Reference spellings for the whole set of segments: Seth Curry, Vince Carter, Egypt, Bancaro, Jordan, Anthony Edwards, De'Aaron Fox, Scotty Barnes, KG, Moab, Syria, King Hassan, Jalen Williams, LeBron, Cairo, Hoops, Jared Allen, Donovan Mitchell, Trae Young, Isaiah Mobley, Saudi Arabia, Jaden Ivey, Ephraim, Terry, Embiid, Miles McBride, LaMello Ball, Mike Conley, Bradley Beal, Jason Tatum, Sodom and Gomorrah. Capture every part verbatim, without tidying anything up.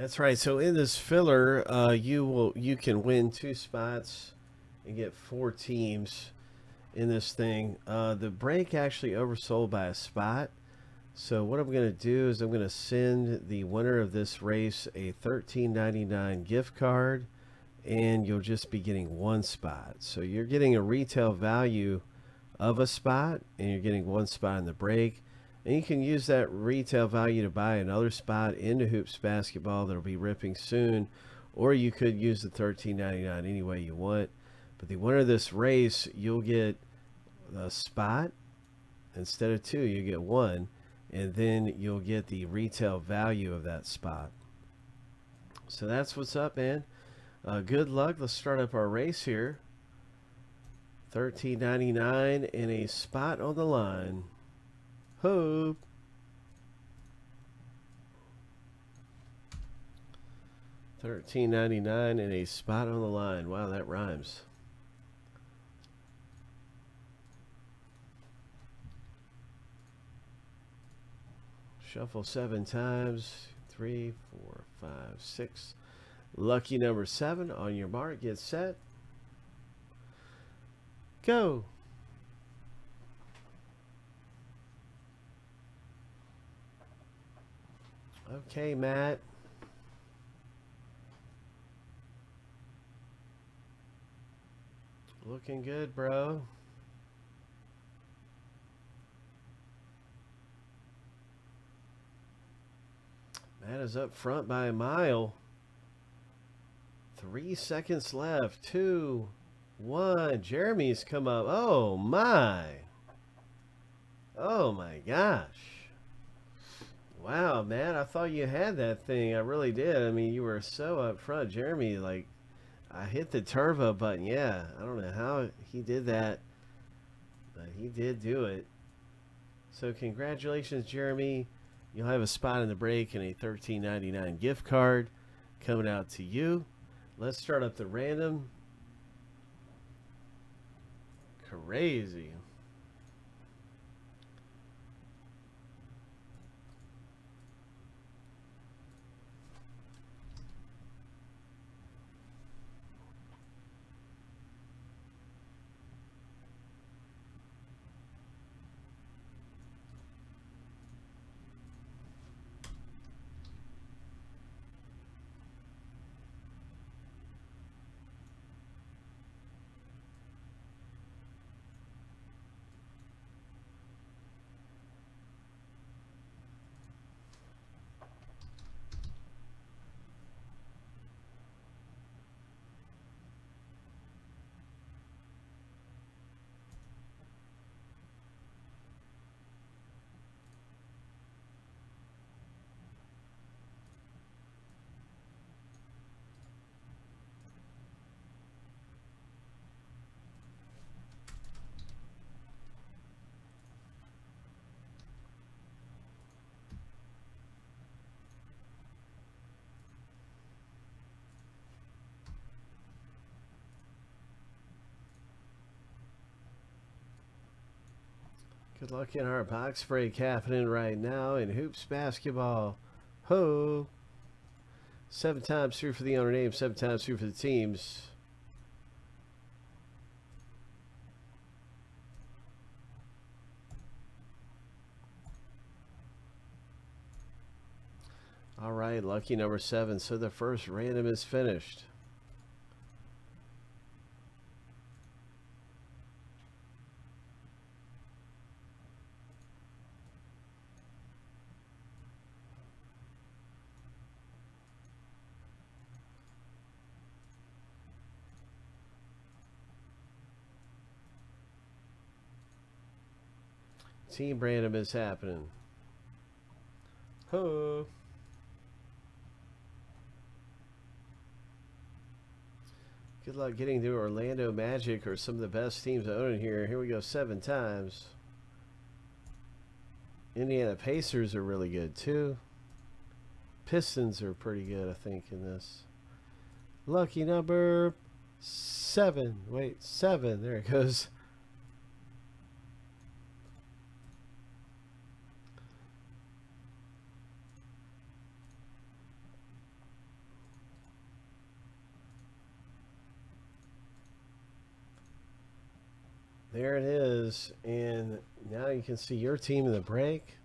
That's right. So in this filler, uh, you will you can win two spots and get four teams in this thing. Uh, the break actually oversold by a spot. So what I'm going to do is I'm going to send the winner of this race a thirteen ninety-nine gift card, and you'll just be getting one spot. So you're getting a retail value of a spot, and you're getting one spot in the break. And you can use that retail value to buy another spot into Hoops Basketball that'll be ripping soon, or you could use the thirteen ninety-nine any way you want. But the winner of this race, you'll get a spot. Instead of two, you get one, and then you'll get the retail value of that spot. So that's what's up, man. Uh, good luck. Let's start up our race here. thirteen ninety-nine and a spot on the line. Hoop. thirteen ninety-nine and a spot on the line. Wow, that rhymes. Shuffle seven times. Three, four, five, six. Lucky number seven on your mark. Get set. Go. Okay, Matt. Looking good, bro. Matt is up front by a mile. Three seconds left. Two, one. Jeremy's come up. Oh, my. Oh, my gosh. Wow, Matt, I thought you had that thing. I really did. I mean, you were so up front. Jeremy, like, I hit the turbo button. Yeah, I don't know how he did that, but he did do it. So congratulations, Jeremy. You'll have a spot in the break and a thirteen ninety-nine gift card coming out to you. Let's start up the random. Crazy. Good luck in our box break happening right now in Hoops Basketball. Ho! Seven times through for the owner name, seven times through for the teams. All right, lucky number seven. So the first random is finished. Team random is happening. Ho! Good luck getting to Orlando Magic or some of the best teams owning here. Here we go, seven times. Indiana Pacers are really good too. Pistons are pretty good, I think, in this. Lucky number seven. Wait, seven. There it goes. there it is. And now you can see your team in the break.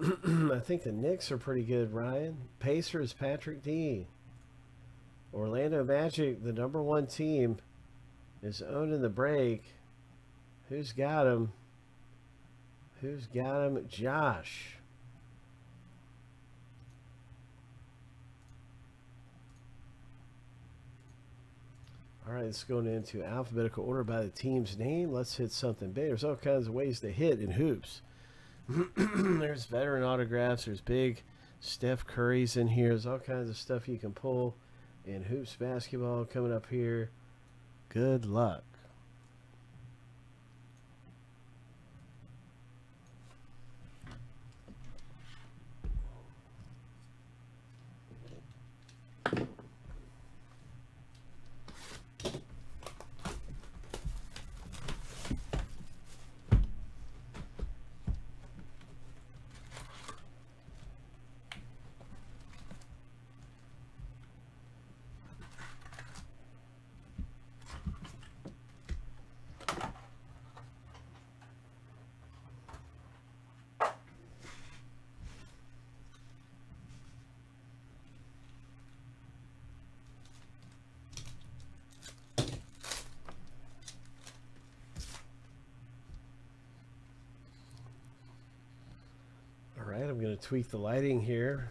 I think the Knicks are pretty good, Ryan. Pacers, Patrick D. Orlando Magic, the number one team, is owning the break. Who's got him? Who's got him? Josh. All right, it's going into alphabetical order by the team's name. Let's hit something big. There's all kinds of ways to hit in hoops. There's veteran autographs. There's big Steph Curry's in here. There's all kinds of stuff you can pull in hoops basketball coming up here. Good luck. I'm going to tweak the lighting here.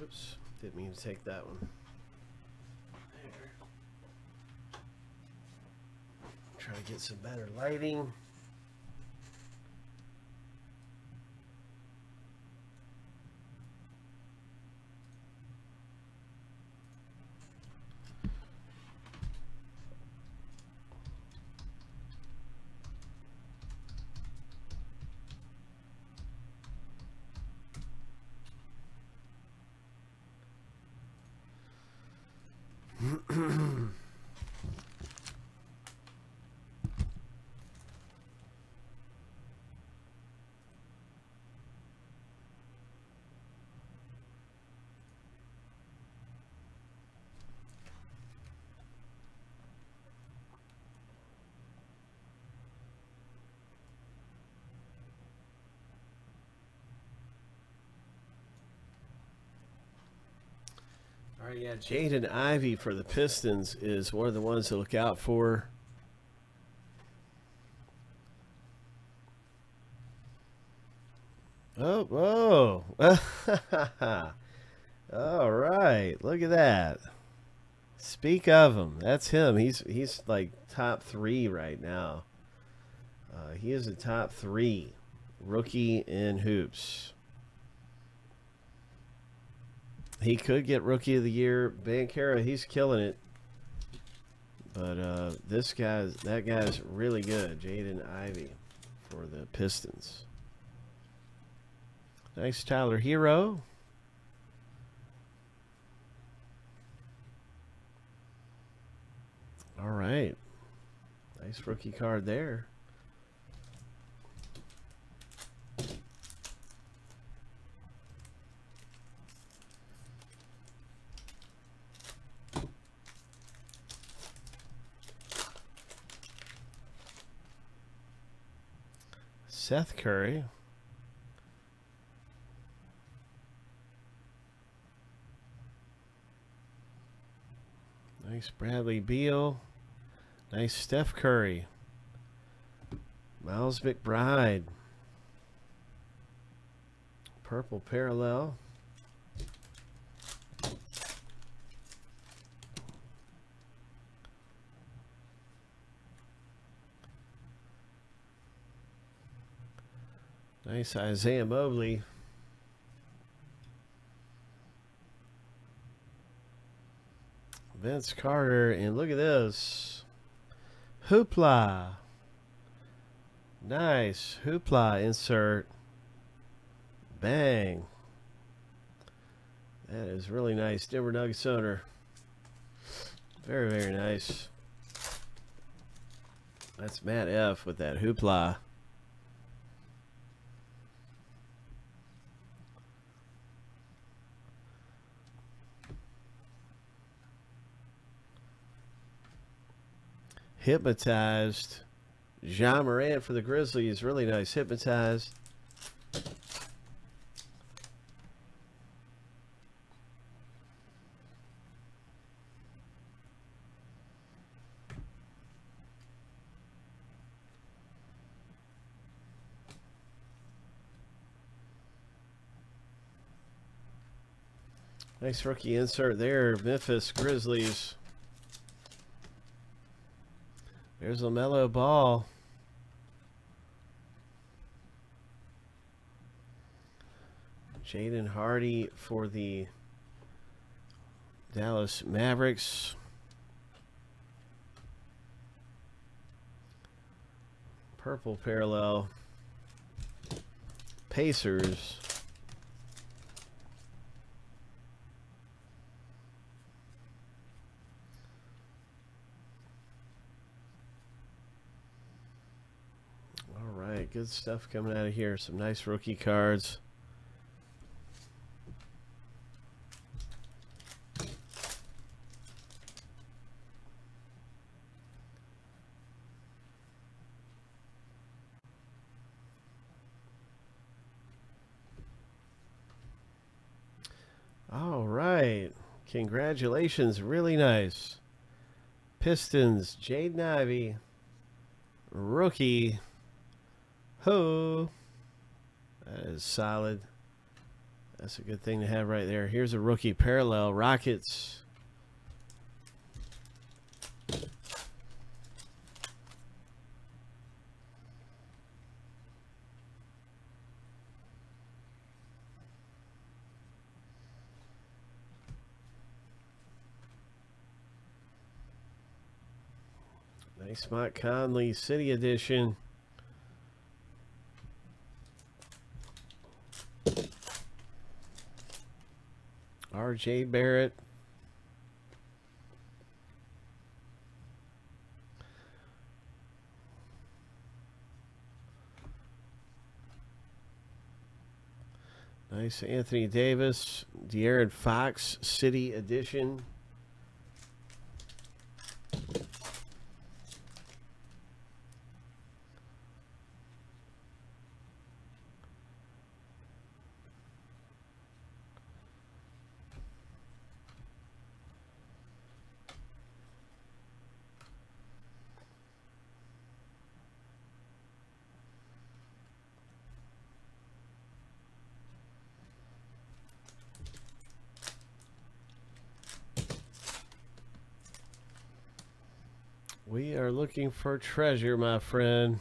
Oops, didn't mean to take that one. There. Try to get some better lighting. All right, yeah, Jaden Ivey for the Pistons is one of the ones to look out for. Oh, whoa. All right, look at that. Speak of him. That's him. He's, he's like top three right now. Uh, he is a top three rookie in hoops. He could get Rookie of the Year. Bancaro, he's killing it. But uh, this guy's, that guy's really good. Jaden Ivey for the Pistons. Nice Tyler Hero. All right. Nice rookie card there. Seth Curry. Nice Bradley Beal. Nice Steph Curry. Miles McBride. Purple parallel. Nice Isaiah Mobley. Vince Carter. And look at this. Hoopla. Nice. Hoopla insert. Bang. That is really nice. Denver Nuggets owner. Very, very nice. That's Matt F with that hoopla. Hypnotized. Jean Moran for the Grizzlies. Really nice. Hypnotized. Nice rookie insert there. Memphis Grizzlies. There's LaMello Ball. Jaden Hardy for the Dallas Mavericks. Purple parallel. Pacers. Good stuff coming out of here. Some nice rookie cards. All right. Congratulations. Really nice. Pistons. Jaden Ivey. Rookie. Ho! That is solid. That's a good thing to have right there. Here's a rookie parallel. Rockets. Nice Mike Conley City Edition. R J. Barrett. Nice Anthony Davis. De'Aaron Fox City Edition. We are looking for treasure, my friend.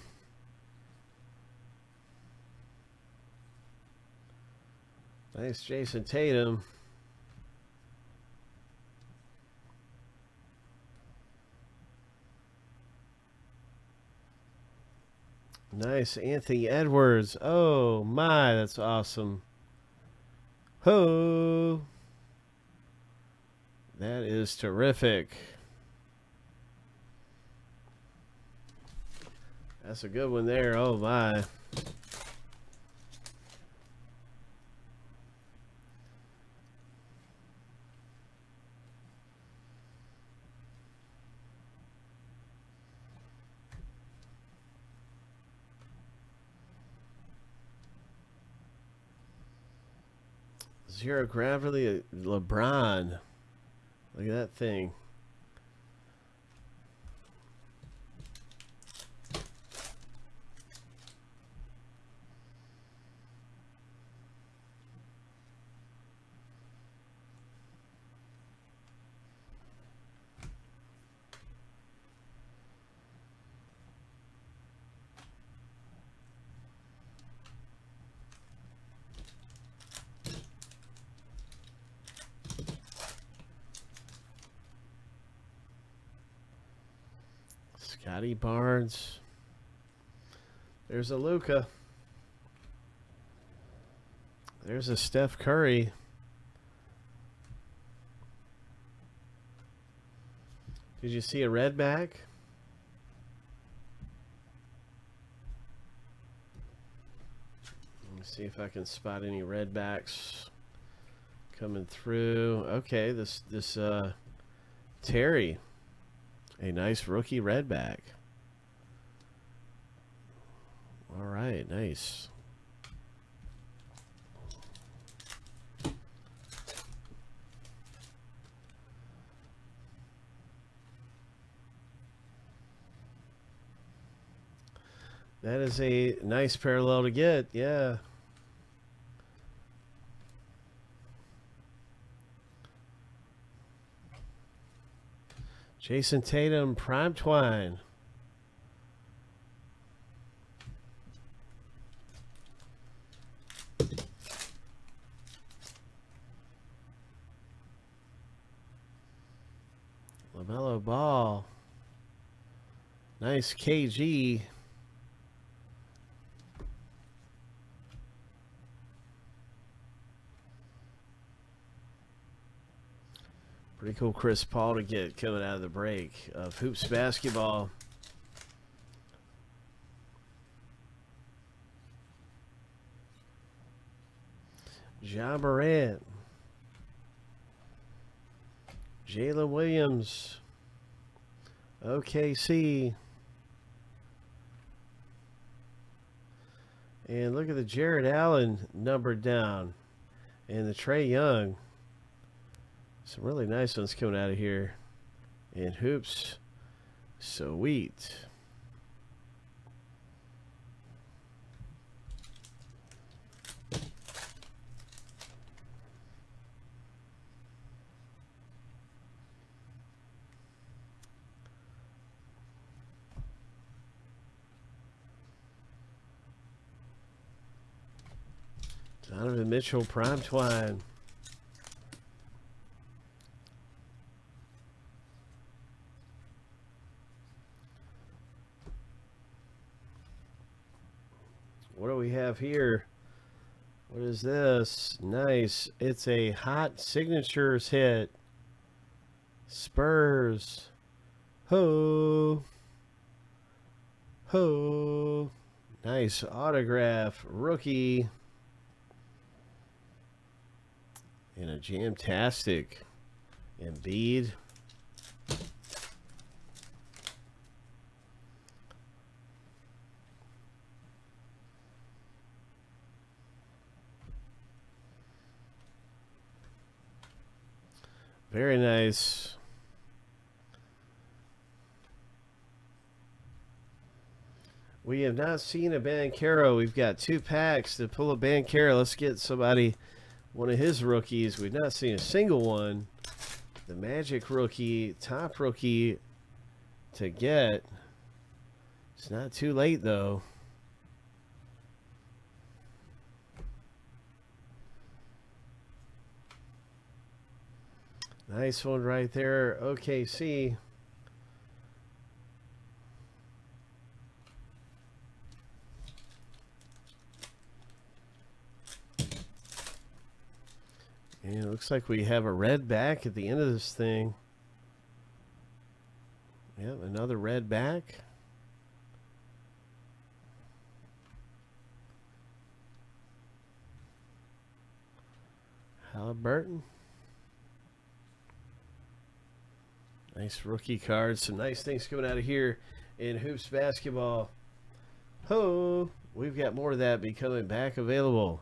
Nice Jason Tatum. Nice Anthony Edwards. Oh my, that's awesome. Ho! That is terrific. That's a good one there. Oh my. Zero gravity LeBron. Look at that thing. Scotty Barnes. There's a Luca. There's a Steph Curry. Did you see a red back? Let me see if I can spot any red backs coming through. Okay, this this uh Terry. A nice rookie redback. All right, nice. That is a nice parallel to get, yeah. Jason Tatum, prime twine. LaMello Ball. Nice K G. Pretty cool Chris Paul to get coming out of the break of Hoops Basketball. Jean Moran. Jalen Williams. O K C. And look at the Jared Allen numbered down. And the Trae Young. Some really nice ones coming out of here in Hoops. Sweet. Donovan Mitchell, prime twine. What do we have here? What is this? Nice. It's a hot signatures hit. Spurs. Ho. Ho. Nice autograph. Rookie. And a jamtastic Embiid. Very nice. We have not seen a Bancaro. We've got two packs to pull a Bancaro. Let's get somebody, one of his rookies. We've not seen a single one. The Magic rookie, top rookie to get. It's not too late though. Nice one right there, O K C. And it looks like we have a red back at the end of this thing. Yep, another red back. Halliburton. Nice rookie cards. Some nice things coming out of here in Hoops Basketball. Ho! We've got more of that becoming back available.